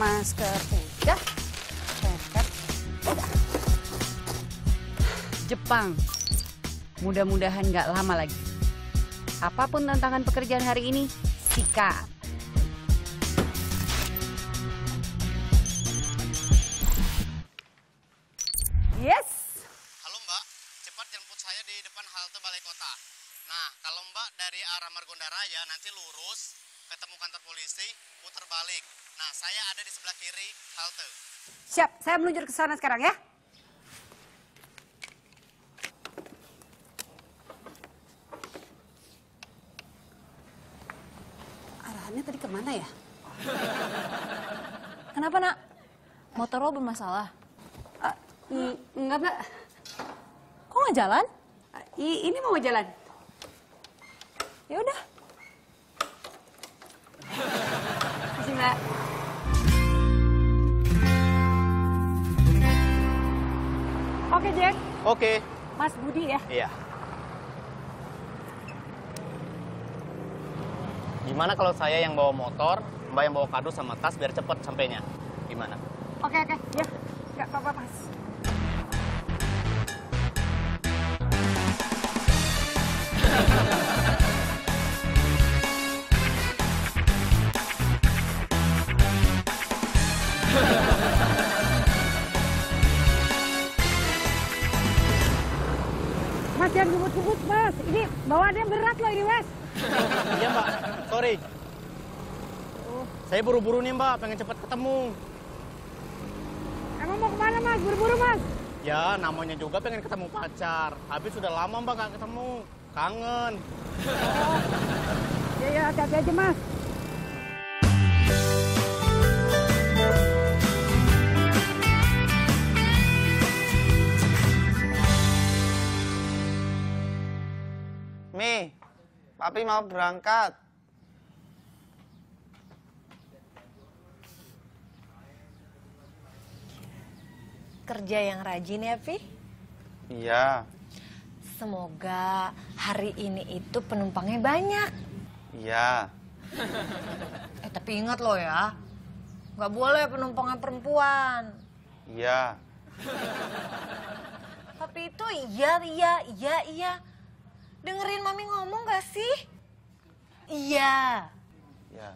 Mas ketiga, tekad Jepang. Mudah-mudahan nggak lama lagi. Apapun tantangan pekerjaan hari ini, sikat. Yes. Halo Mbak, cepat jemput saya di depan halte Balai Kota. Nah, kalau Mbak dari arah Margonda Raya nanti lurus, ketemu kantor polisi, putar balik. Nah, saya ada di sebelah kiri halte. Siap, saya meluncur ke sana sekarang ya. Arahannya tadi kemana ya? Kenapa nak? Motor lo bermasalah? Enggak, Mbak. Kok nggak jalan? Ini mau jalan. Ya udah. Makasih, Mbak. Oke, Jack. Oke. Mas Budi ya? Iya. Gimana kalau saya yang bawa motor, Mbak yang bawa kado sama tas biar cepet sampainya? Gimana? Oke. Ya. Nggak apa-apa, Mas. Mas, jangan gebut-gebut, Mas. Ini bawaannya berat loh ini, Mas. Iya, Mbak. Sorry. Saya buru-buru nih, Mbak. Pengen cepat ketemu. Emang mau kemana, Mas? Buru-buru, Mas? Ya, namanya juga pengen ketemu pacar. Habis sudah lama, Mbak, nggak ketemu. Kangen. Ya, hati-hati aja, Mas. Mi, Papi mau berangkat. Kerja yang rajin ya, Pi? Iya. Semoga hari ini itu penumpangnya banyak. Iya. Tapi ingat loh ya, nggak boleh penumpangnya perempuan. Iya. Papi itu iya. Dengerin Mami ngomong gak sih? Iya. Iya.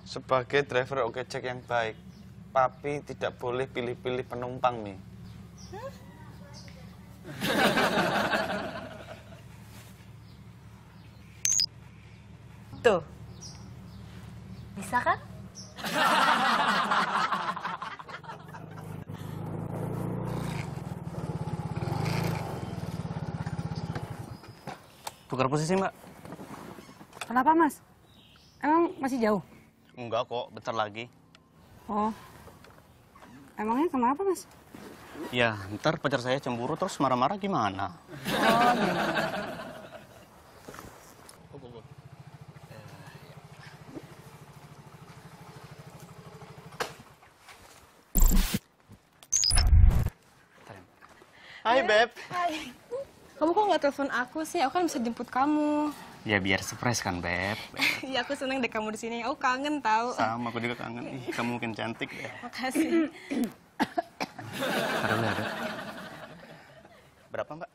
Sebagai driver OKJEK yang baik, Papi tidak boleh pilih-pilih penumpang, Mi. Tuh. Bisa kan? Tukar posisi, Mbak. Kenapa, Mas? Emang masih jauh? Enggak kok, bentar lagi. Oh. Emangnya kenapa, Mas? Ya, ntar pacar saya cemburu terus marah-marah gimana? Oh, gitu. Hai, Beb. Hai. Kamu kok nggak telepon aku sih? Aku kan bisa jemput kamu. Ya biar surprise kan, Beb. Iya, aku seneng deh kamu di sini. Aku kangen tau. Sama, aku juga kangen. Ih, kamu mungkin cantik deh. Makasih. Taruh ada. Berapa, Mbak?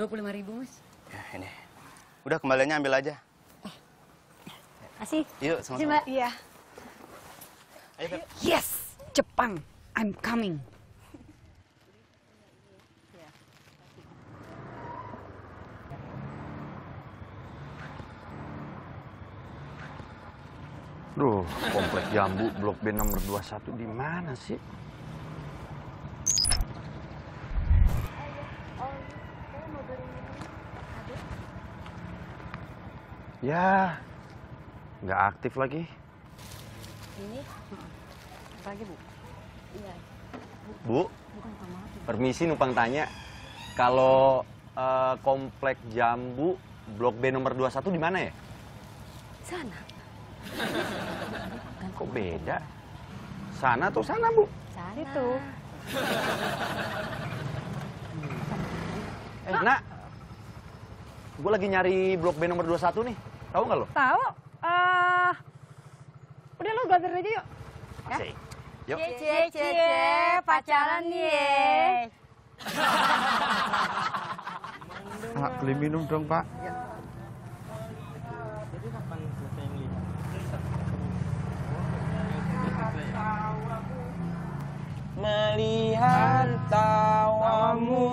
25.000, Mas. Ya, ini. Udah, kembaliannya ambil aja. Kasih. Yuk, sama-sama. Mbak. Iya. Ayo, Beb. Yes! Jepang, I'm coming. Duh, komplek Jambu Blok B nomor 21 di mana sih? Ya, nggak aktif lagi. Ini, apa lagi, Bu? Iya. Bu, permisi numpang tanya, kalau komplek Jambu Blok B nomor 21 di mana ya? Sana. Kok beda? Sana tuh sana, Bu. Cari tuh. Nak. Gue lagi nyari Blok B nomor 21 nih. Tahu nggak lo? Tahu. Udah lo belajar aja yuk. Asik. Yuk. Cie, pacaran nih. Pak, beli minum dong, Pak. Ya. Melihat tawamu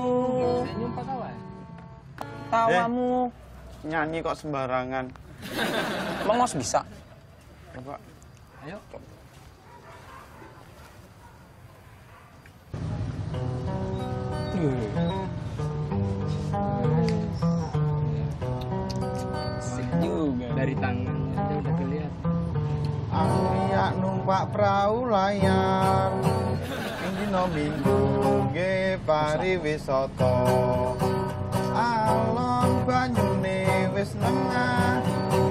nyanyi kok sembarangan. Mengos bisa. Coba. Ayo. Juga dari tangannya aja udah kelihatan. Aku lihat numpak perahu layar. Indino minggu ge pariwisata. Alon banyune wis nengah.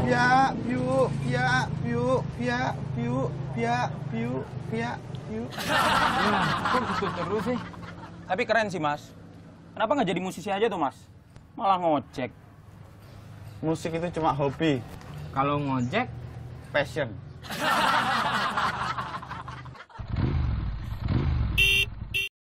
Ya piuk ya piuk ya piuk ya piuk ya piuk. Kok gitu terus sih? Tapi keren sih, Mas. Kenapa nggak jadi musisi aja tuh, Mas? Malah ngojek. Musik itu cuma hobi. Kalau ngojek, passion.